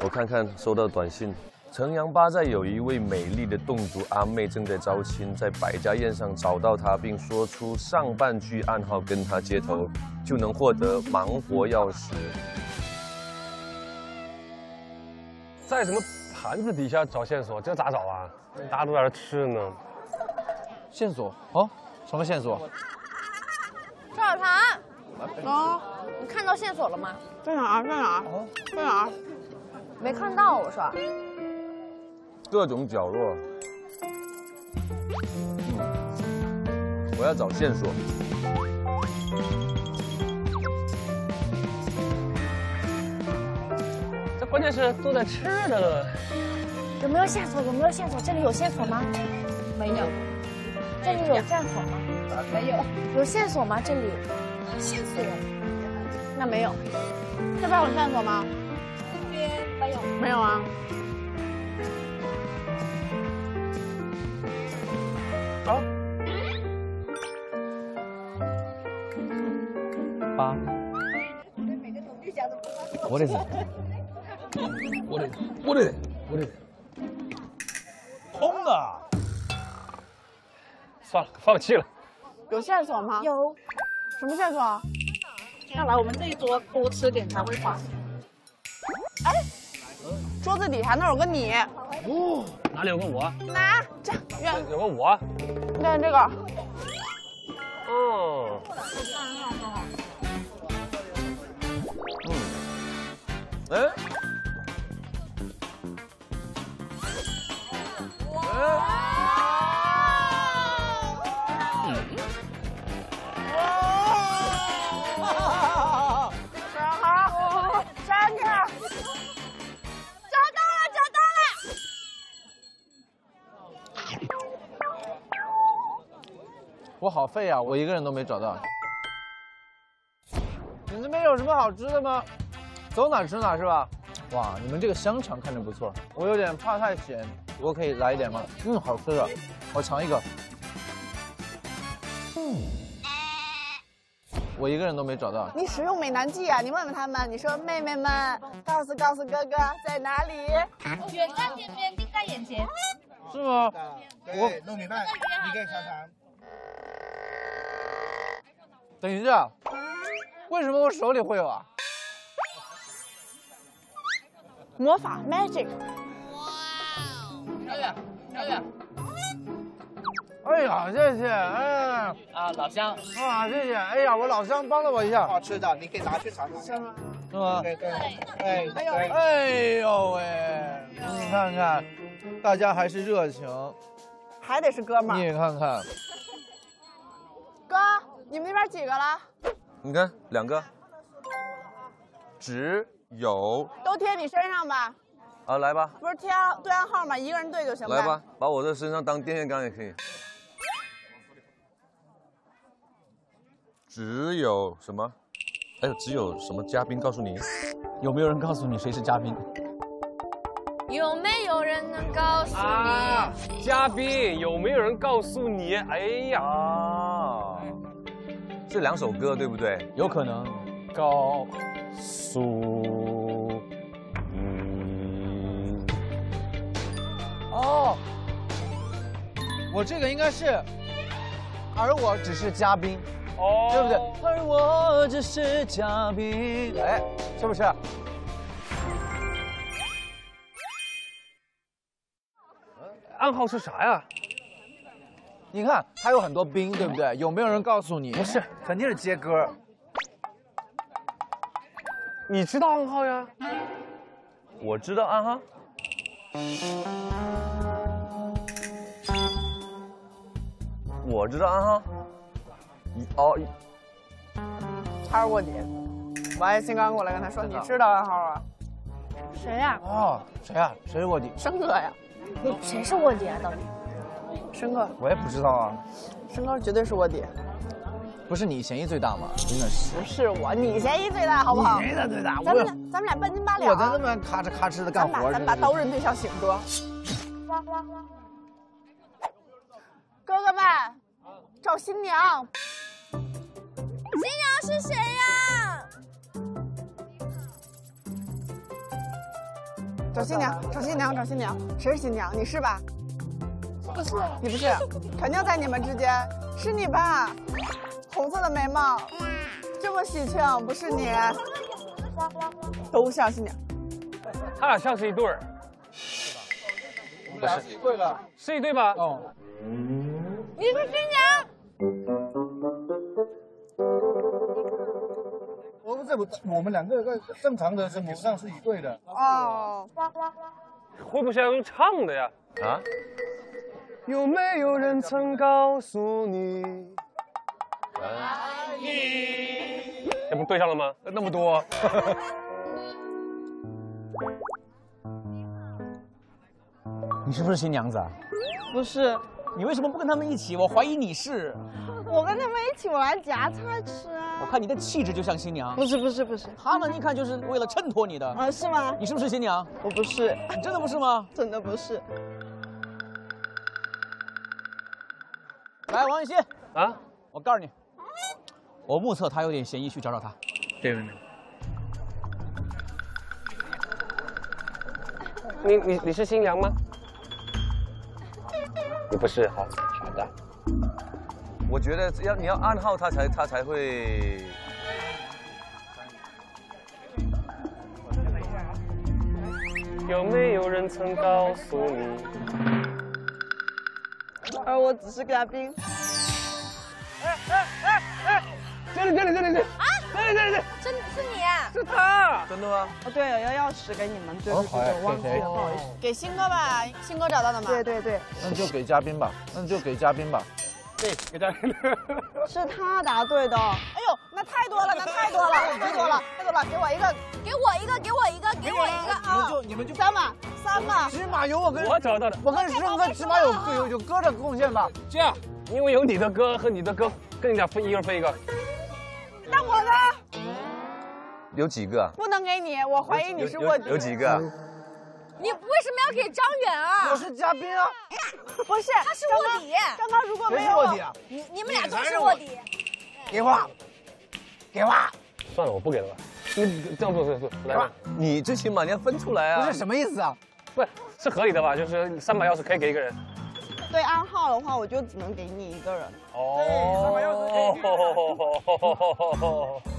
我看看收到短信，城阳巴寨有一位美丽的侗族阿妹正在招亲，在百家宴上找到她，并说出上半句暗号跟她接头，就能获得盲佛钥匙。在什么盘子底下找线索？这咋找啊？大家都在这吃呢。线索？哦，什么线索？赵小婵。哦，你看到线索了吗？在哪？在哪？哦，在哪？ 没看到，我说。各种角落。我要找线索。这关键是都在吃的了。有没有线索？有没有线索？这里有线索吗？没有。这里有线索吗？没有。有线索吗？这里。线索。那没有。这边有线索吗？ 没有，没有啊！好，八，我得，空的，算了，放弃了。有线索吗？有，什么线索？要来我们这一桌多吃点才会发现。哎。 桌子底下那有个你，哦，哪里有个我？拿这，有个我，看这个，哦，哎，哇，好，站着。 我好废啊！我一个人都没找到。你那边有什么好吃的吗？走哪吃哪是吧？哇，你们这个香肠看着不错，我有点怕太咸，我可以来一点吗？嗯，好吃的，我尝一个。嗯，我一个人都没找到。你使用美男计啊！你问问他们，你说妹妹们，告诉哥哥在哪里？远在天边，近在眼前。是吗？我弄米饭，你可以尝尝。 等一下，为什么我手里会有啊？魔法 magic。哇！漂亮，漂亮。哎呀，谢谢，哎。啊，老乡。啊，谢谢。哎呀，我老乡帮了我一下。好吃的，你可以拿去尝尝。是吗？是吗？对对。哎，哎呦，哎呦喂！你看看，大家还是热情。还得是哥们儿。你也看看。哥。 你们那边几个了？你看，两个，只有都贴你身上吧。啊，来吧。不是贴对暗号吗？一个人对就行了。来吧，把我这身上当电线杆也可以。只有什么？哎，只有什么嘉宾告诉你？有没有人告诉你谁是嘉宾？有没有人能告诉你？啊，嘉宾有没有人告诉你？哎呀！ 这两首歌对不对？有可能。告诉你。哦，我这个应该是，而我只是嘉宾，哦，对不对？而我只是嘉宾，哎，是不是？暗号是啥呀？ 你看，它有很多冰，对不对？有没有人告诉你？不是，肯定是接歌。你知道暗号呀？我知道暗号。我知道暗号。哦，他是卧底。我还新刚过来跟他说：“你知道暗号啊？”谁呀？哦，谁呀？谁是卧底？生哥呀。谁是卧底啊？到底？ 申哥，我也不知道啊。申哥绝对是卧底，不是你嫌疑最大吗？真的是，不是我，你嫌疑最大，好不好？你嫌疑最大，咱们俩半斤八两、啊。我在那边咔哧咔哧的干活。咱把刀刃对象醒哥。哥哥们，找新娘。新娘是谁呀、啊？找新娘，找新娘，找新娘，谁是新娘？你是吧？不是，你不是，肯定在你们之间，是你吧？红色的眉毛，这么喜庆，不是你？都像新娘，他俩像是一对儿，不是一对吧？是一对吧？哦，你是新娘。 我们两个在正常的生活上是一对的哦，会不会要用唱的呀？啊？有没有人曾告诉你爱你？这不对上了吗？那么多。你是不是新娘子啊？不是。你为什么不跟他们一起？我怀疑你是。 我跟他们一起玩夹菜吃啊！我看你的气质就像新娘，不是，他们一看就是为了衬托你的啊，是吗？你是不是新娘？我不是，你真的不是吗？真的不是。来，王雨欣啊，我告诉你，我目测他有点嫌疑，去找找他。这位呢？你是新娘吗？你不是，好，好的。 我觉得你要暗号，他才会。有没有人曾告诉你？而我只是嘉宾。哎！这里！啊！对！是你啊？是他！真的吗？哦，对，有钥匙给你们，对不起，我忘记了，不好意思。给鑫哥吧，鑫哥找到的吗？对。那就给嘉宾吧。 对，给他是他答对的。哎呦，那太多了！给我一个啊！你们就三嘛，起码有我找到的，我跟石头哥起码有哥的贡献吧？这样，因为有你的歌和你的歌，跟你俩分一人分一个。那我呢？有几个？不能给你，我怀疑你是卧底。有几个？ 你为什么要给张远啊？我是嘉宾啊，不是，他是卧底。张刚如果没有卧底，你们俩都是卧底。给我！算了，我不给了吧。你这样不，来吧。你最起码你要分出来啊。不是什么意思啊？不是，是合理的吧？就是300钥匙可以给一个人。对暗号的话，我就只能给你一个人。哦。对，300钥匙可以给一个人。